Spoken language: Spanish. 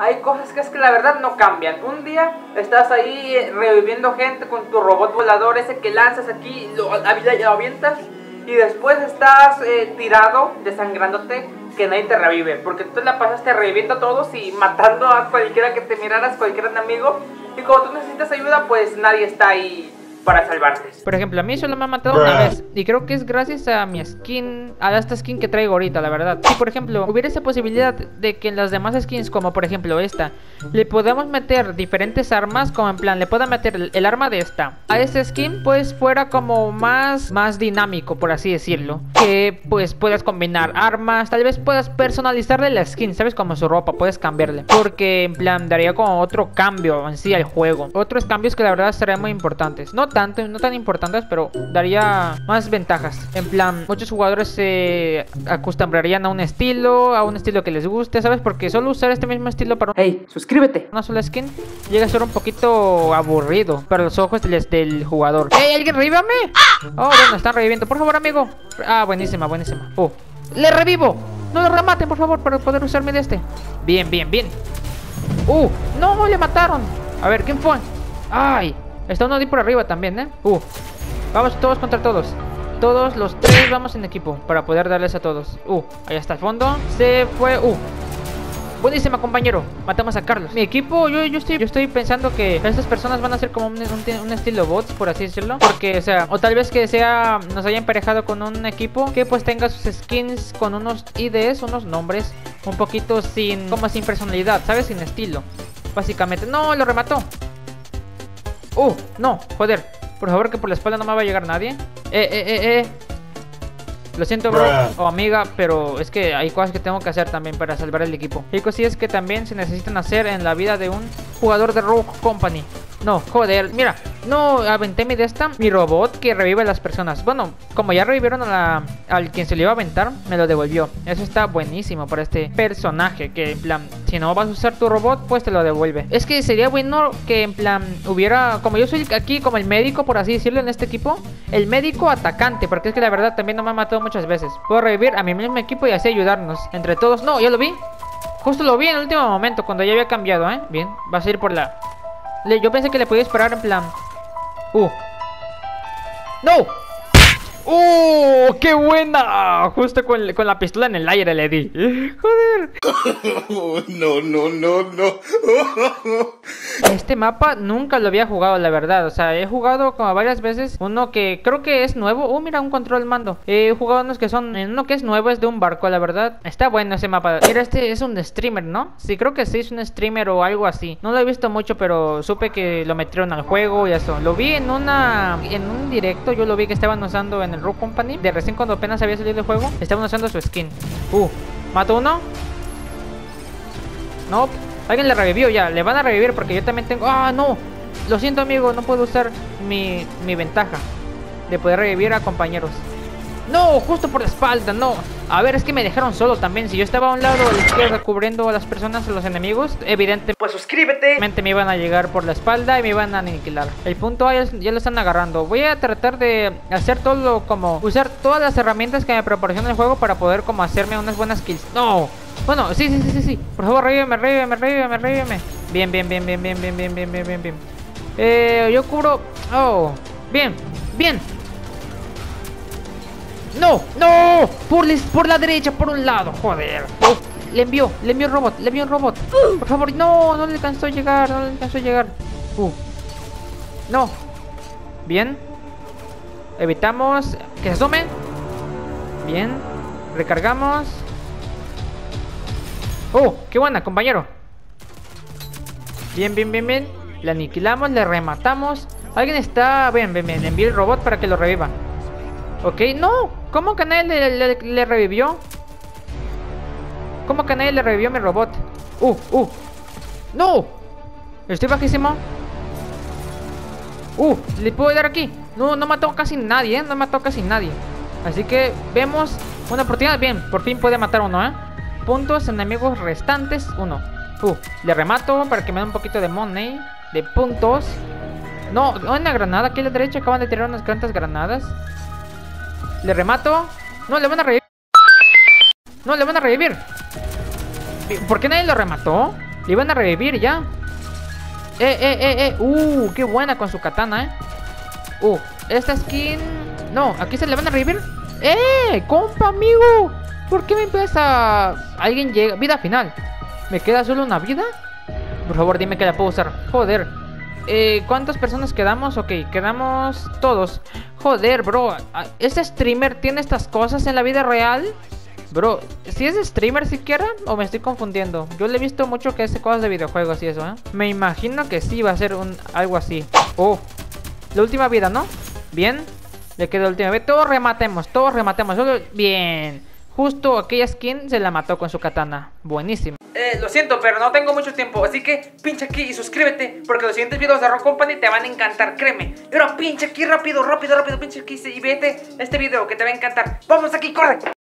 Hay cosas que es que la verdad no cambian. Un día estás ahí reviviendo gente con tu robot volador ese que lanzas aquí, lo avientas, y después estás tirado, desangrándote, que nadie te revive, porque tú la pasaste reviviendo a todos y matando a cualquiera que te miraras, cualquier amigo, y cuando tú necesitas ayuda, pues nadie está ahí para salvarte. Por ejemplo, a mí solo me ha matado una vez, y creo que es gracias a mi skin, a esta skin que traigo ahorita, la verdad. Si por ejemplo hubiera esa posibilidad de que en las demás skins, como por ejemplo esta, le podamos meter diferentes armas, como en plan, le pueda meter el arma de esta a esta skin, pues fuera como más dinámico, por así decirlo, que pues puedas combinar armas, tal vez puedas personalizarle la skin, sabes, como su ropa, puedes cambiarle, porque en plan daría como otro cambio en sí al juego, otros cambios que la verdad serían muy importantes, no tan importantes, pero daría más ventajas. En plan, muchos jugadores se acostumbrarían a un estilo que les guste, ¿sabes? Porque solo usar este mismo estilo para ¡hey! ¡Suscríbete! Una sola skin llega a ser un poquito aburrido para los ojos del jugador. ¡Hey! ¿Alguien revívame? Oh, bueno, están reviviendo. Por favor, amigo. Ah, buenísima. Oh, ¡le revivo! ¡No lo rematen, por favor, para poder usarme de este! Bien. ¡No! ¡Le mataron! A ver, ¿quién fue? ¡Ay! Está uno de por arriba también, ¿eh? Vamos todos contra todos. Todos los tres vamos en equipo para poder darles a todos. Ahí está el fondo. Se fue. Buenísima, compañero. Matamos a Carlos. Mi equipo, yo estoy pensando que estas personas van a ser como un estilo bots, por así decirlo. Porque, o sea, o tal vez que sea, nos haya emparejado con un equipo que pues tenga sus skins con unos IDs, unos nombres un poquito sin personalidad, ¿sabes? Sin estilo, básicamente. No, lo remató. No, joder. Por favor, que por la espalda no me va a llegar nadie. Lo siento, bro, o amiga, pero es que hay cosas que tengo que hacer también para salvar el equipo. Y cosillas que también se necesitan hacer en la vida de un jugador de Rogue Company. No, joder, mira, no aventé mi de esta, mi robot que revive a las personas. Bueno, como ya revivieron al quien se le iba a aventar, me lo devolvió. Eso está buenísimo para este personaje, que en plan, si no vas a usar tu robot, pues te lo devuelve. Es que sería bueno que en plan hubiera, como yo soy aquí como el médico, por así decirlo, en este equipo, el médico atacante, porque es que la verdad también no me ha matado muchas veces. Puedo revivir a mi mismo equipo y así ayudarnos entre todos. No, ya lo vi, justo lo vi en el último momento, cuando ya había cambiado, ¿eh? Bien, vas a ir por la... Yo pensé que le podía disparar en plan... ¡No! ¡Qué buena! Justo con la pistola en el aire le di. ¡Joder! No. Este mapa nunca lo había jugado, la verdad. O sea, he jugado como varias veces uno que creo que es nuevo. Mira, un control mando. He jugado unos que son... Uno que es nuevo es de un barco, la verdad. Está bueno ese mapa. Mira, este es un streamer, ¿no? Sí, creo que sí, es un streamer o algo así. No lo he visto mucho, pero supe que lo metieron al juego y eso. Lo vi en un directo. Yo lo vi que estaban usando en el Rogue Company. De recién, cuando apenas había salido el juego, estaban usando su skin. ¿Mato uno? No. Alguien le revivió ya. Le van a revivir porque yo también tengo... no. Lo siento, amigo. No puedo usar mi ventaja de poder revivir a compañeros. No, justo por la espalda, no. A ver, es que me dejaron solo también. Si yo estaba a un lado o a la izquierda cubriendo a las personas, a los enemigos, evidentemente, pues suscríbete, me iban a llegar por la espalda y me iban a aniquilar. El punto ya lo están agarrando. Voy a tratar de hacer todo lo como... Usar todas las herramientas que me proporciona el juego para poder como hacerme unas buenas kills. No. Bueno, sí. Por favor, revíveme. Bien. Yo cubro... Bien. No, por la derecha, por un lado, joder. Le envió el robot, Por favor, no le alcanzó a llegar, no. Bien. Evitamos que se asomen. Bien. Recargamos. Qué buena, compañero. Bien. Le aniquilamos, le rematamos. Alguien está... Bien, le envié el robot para que lo revivan. Ok, no. ¿Cómo que nadie le revivió? ¿Cómo que nadie le revivió mi robot? No. Estoy bajísimo. Le puedo dar aquí. No mató casi nadie, así que vemos una oportunidad. Bien, por fin puede matar uno, ¿eh? Puntos, enemigos restantes, uno. Le remato para que me dé un poquito de money, de puntos. No, hay una granada aquí a la derecha. Acaban de tirar unas cuantas granadas. Le remato. No, le van a revivir. ¿Por qué nadie lo remató? Le iban a revivir ya. Qué buena con su katana, esta skin. No, aquí se le van a revivir. Compa, amigo, ¿por qué me empieza? Alguien llega, vida final. ¿Me queda solo una vida? Por favor, dime que la puedo usar. Joder. ¿Cuántas personas quedamos? Ok, quedamos todos. Joder, bro. ¿Ese streamer tiene estas cosas en la vida real? Bro, ¿si es streamer siquiera? ¿O me estoy confundiendo? Yo le he visto mucho que hace cosas de videojuegos y eso, ¿eh? Me imagino que sí va a ser algo así. Oh, la última vida, ¿no? Bien, le quedó la última vida. Todos rematemos, todos rematemos. Bien. Justo aquella skin se la mató con su katana. Buenísimo. Lo siento, pero no tengo mucho tiempo, así que pincha aquí y suscríbete, porque los siguientes videos de Rogue Company te van a encantar, créeme. Y ahora pincha aquí rápido, pincha aquí y vete este video que te va a encantar. ¡Vamos aquí, corre!